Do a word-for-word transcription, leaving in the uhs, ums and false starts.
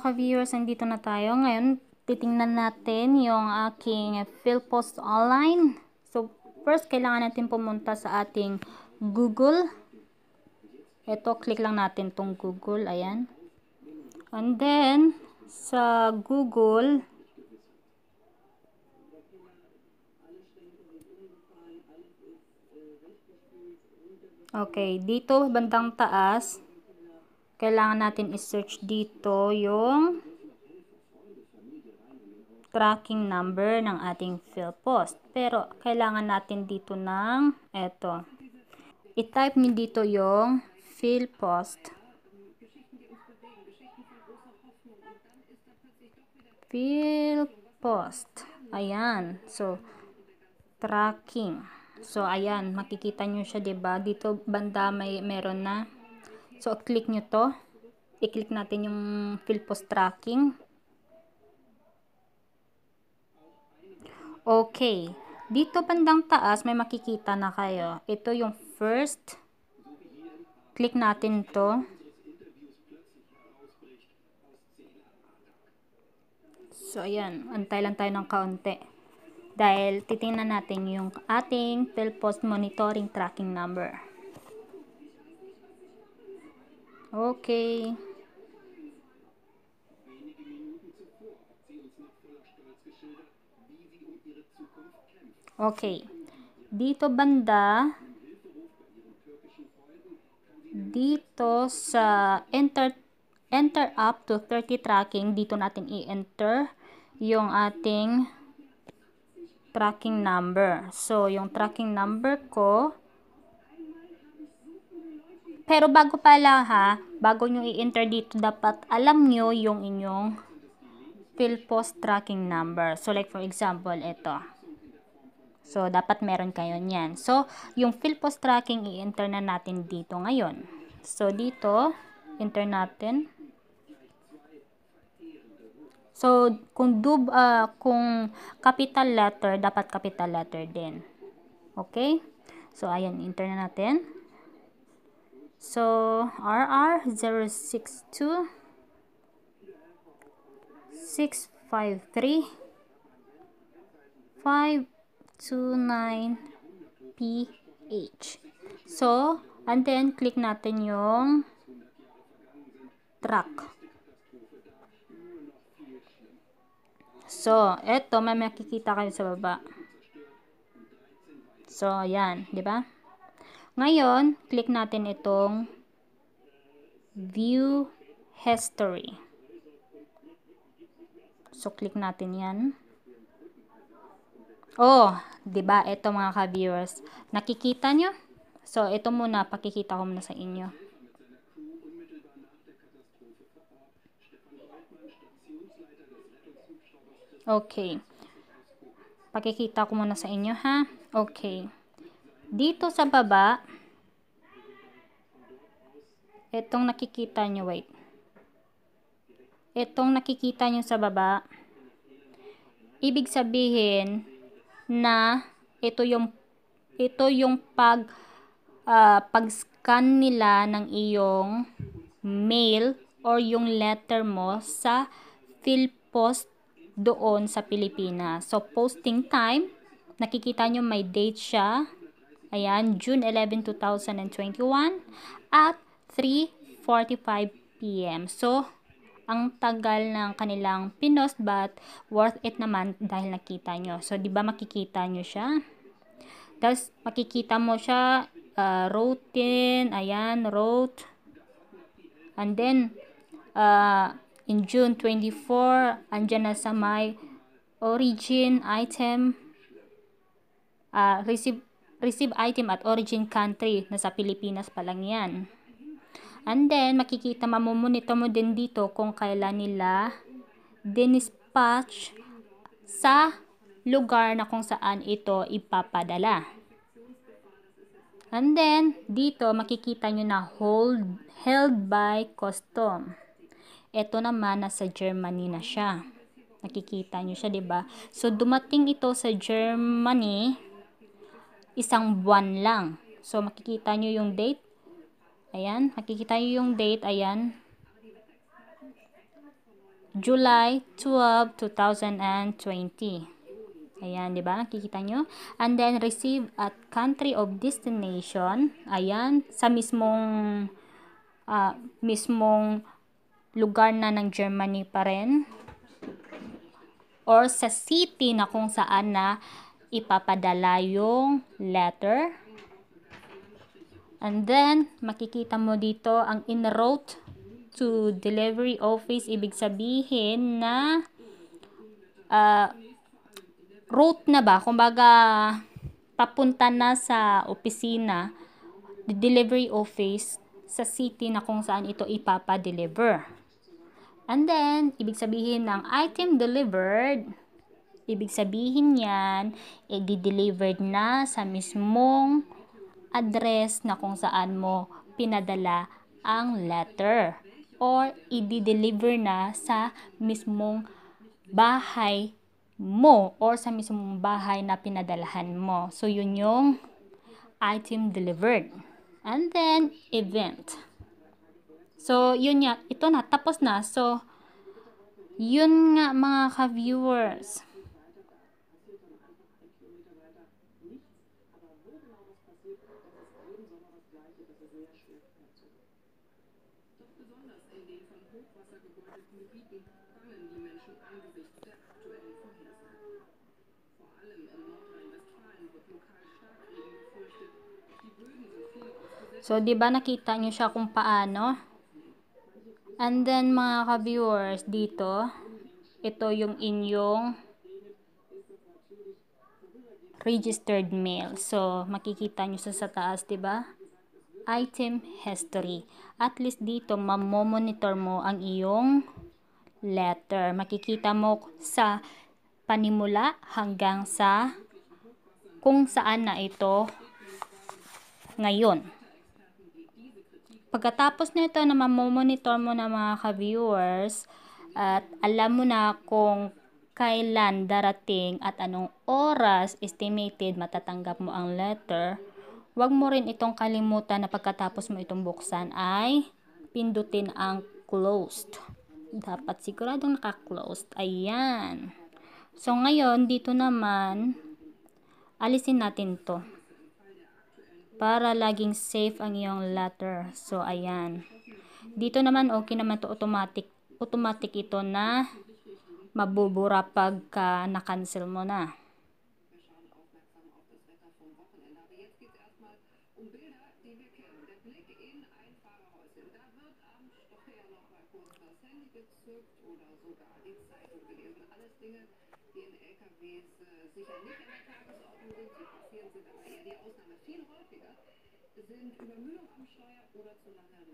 mga ka-viewers, nandito na tayo. Ngayon, titingnan natin yung aking PhilPost online. So, first, kailangan natin pumunta sa ating Google. Ito, click lang natin tong Google. Ayan. And then, sa Google, okay, dito bandang taas, kailangan natin i-search dito yung tracking number ng ating PhilPost. Pero, kailangan natin dito ng eto. I-type niyo dito yung PhilPost. PhilPost. Ayan. So, tracking. So, ayan, makikita nyo siya, diba? Dito, banda, may meron na. So, click nyo to. I-click natin yung PhilPost tracking. Okay. Dito, bandang taas, may makikita na kayo. Ito yung first. Click natin to. So, ayan. Antay lang tayo ng kaunti. Dahil titingnan natin yung ating PhilPost monitoring tracking number. Okay. Okay. Dito banda, dito sa enter enter up to thirty tracking, dito natin i-enter yung ating tracking number. So, yung tracking number ko, pero bago pala ha, bago nyo i-enter dito, dapat alam nyo yung inyong PhilPost tracking number. So, like for example, ito. So, dapat meron kayo niyan. So, yung PhilPost tracking, i-enter na natin dito ngayon. So, dito, enter natin. So, kung dub, uh, kung capital letter, dapat capital letter din. Okay? So, ayan, enter na natin. So, R R zero six two six five three five two nine P H. So, and then, click natin yung track. So, eto, may makikita kayo sa baba. So, ayan, di ba? Ngayon, click natin itong View History. So, click natin yan. Oh, di ba? Eto mga ka-viewers. Nakikita nyo? So, ito muna, pakikita ko muna sa inyo. Okay. Pakikita ko muna sa inyo, ha? Okay. Dito sa baba, etong nakikita nyo, wait. Etong nakikita nyo sa baba, ibig sabihin na ito yung ito yung pag uh, pag-scan nila ng iyong mail or yung letter mo sa PhilPost doon sa Pilipinas. So, posting time, nakikita nyo may date siya. Ayan, June eleventh, two thousand twenty-one at three forty-five p m So, ang tagal ng kanilang pinost but worth it naman dahil nakita nyo. So, di ba makikita nyo siya? Tapos, makikita mo siya uh, routine, ayan, route. And then, uh, in June twenty-four, andyan na sa my origin item, uh, receive, receive item at origin country, nasa Pilipinas pa lang yan. And then, makikita, mamumunito mo din dito kung kailan nila dinispatch sa lugar na kung saan ito ipapadala. And then, dito makikita nyo na hold, held by custom. Ito naman, nasa Germany na siya. Nakikita nyo siya, diba? So, dumating ito sa Germany, isang buwan lang. So, makikita nyo yung date. Ayan. Makikita nyo yung date. Ayan. July twelve, two thousand twenty. Ayan, di ba? Nakikita nyo? And then, receive at country of destination. Ayan, sa mismong uh, mismong lugar na ng Germany pa rin. Or sa city na kung saan na ipapadala yung letter. And then, makikita mo dito ang en route to delivery office. Ibig sabihin na ah, uh, route na ba, kumbaga papunta na sa opisina, the delivery office sa city na kung saan ito ipapa-deliver. And then, ibig sabihin ng item delivered, ibig sabihin yan, i-delivered na sa mismong address na kung saan mo pinadala ang letter. Or, i-deliver na sa mismong bahay mo or sa mismong bahay na pinadalahan mo. So, yun yung item delivered. And then, event. So, yun nga. Ito na. Tapos na. So, yun nga mga ka-viewers. So, di ba nakita nyo siya kung paano? And then, mga ka-viewers, dito, ito yung inyong registered mail. So, makikita nyo sa, sa taas, di ba? Item history. At least dito, mamomonitor mo ang iyong letter. Makikita mo sa panimula hanggang sa kung saan na ito ngayon. Pagkatapos nito na mamomonitor mo na mga ka-viewers at alam mo na kung kailan darating at anong oras estimated matatanggap mo ang letter, huwag mo rin itong kalimutan na pagkatapos mo itong buksan ay pindutin ang closed. Dapat siguradong naka-closed. Ayan. So ngayon, dito naman, alisin natin to para laging safe ang iyong letter. So, ayan. Dito naman, okay naman to automatic. Automatic ito na mabubura pagka na-cancel mo na. Sind Übermüdung am Steuer oder zu lange